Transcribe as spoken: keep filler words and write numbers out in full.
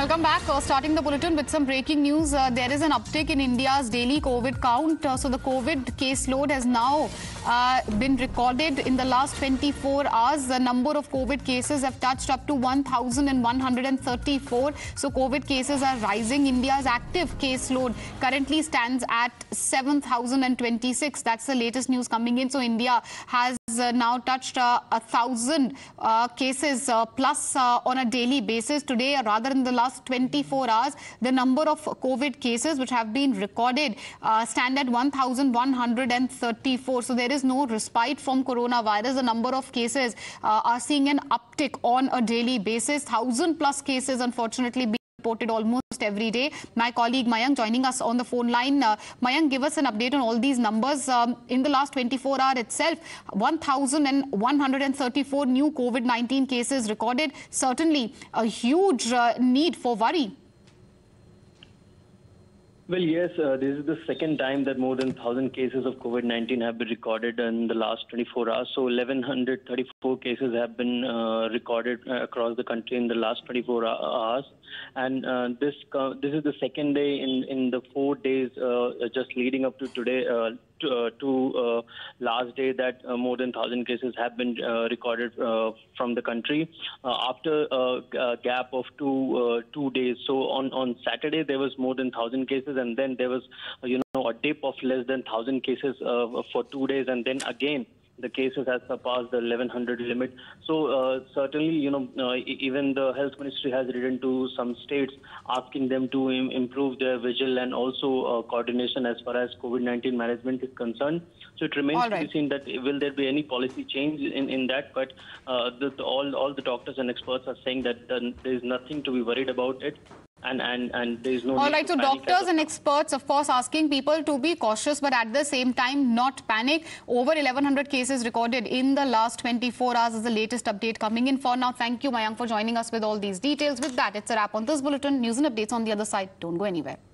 Welcome back. Uh, starting the bulletin with some breaking news. Uh, there is an uptick in India's daily COVID count. Uh, so the COVID caseload has now uh, been recorded in the last twenty-four hours. The number of COVID cases have touched up to one thousand one hundred thirty-four. So COVID cases are rising. India's active caseload currently stands at seven thousand twenty-six. That's the latest news coming in. So India has uh, now touched uh, one thousand uh, cases uh, plus uh, on a daily basis. Today, or rather in the last twenty-four hours, the number of COVID cases which have been recorded uh, stand at one thousand one hundred thirty-four. So there is no respite from coronavirus. The number of cases uh, are seeing an uptick on a daily basis. one thousand plus cases, unfortunately, being reported almost every day. My colleague Mayank joining us on the phone line. Uh, Mayank, give us an update on all these numbers. Um, in the last twenty-four hour itself, one thousand one hundred thirty-four new COVID nineteen cases recorded. Certainly a huge uh, need for worry. Well, yes, uh, this is the second time that more than one thousand cases of COVID nineteen have been recorded in the last twenty-four hours. So one thousand one hundred thirty-four cases have been uh, recorded uh, across the country in the last twenty-four hours. And uh, this uh, this is the second day in, in the four days uh, just leading up to today, uh, to, uh, to uh, last day, that uh, more than one thousand cases have been uh, recorded uh, from the country uh, after a, a gap of two, uh, two days. So on, on Saturday, there was more than one thousand cases. And then there was, you know, a dip of less than one thousand cases uh, for two days. And then again, the cases has surpassed the eleven hundred limit. So uh, certainly, you know, uh, even the health ministry has written to some states asking them to im improve their vigil and also uh, coordination as far as COVID nineteen management is concerned. So it remains all right to be seen that will there be any policy change in, in that. But uh, the, the, all, all the doctors and experts are saying that there is nothing to be worried about it. And, and, and there's no all right, so doctors and experts, of course, asking people to be cautious, but at the same time, not panic. Over eleven hundred cases recorded in the last twenty-four hours is the latest update coming in for now. Thank you, Mayank, for joining us with all these details. With that, it's a wrap on this bulletin. News and updates on the other side. Don't go anywhere.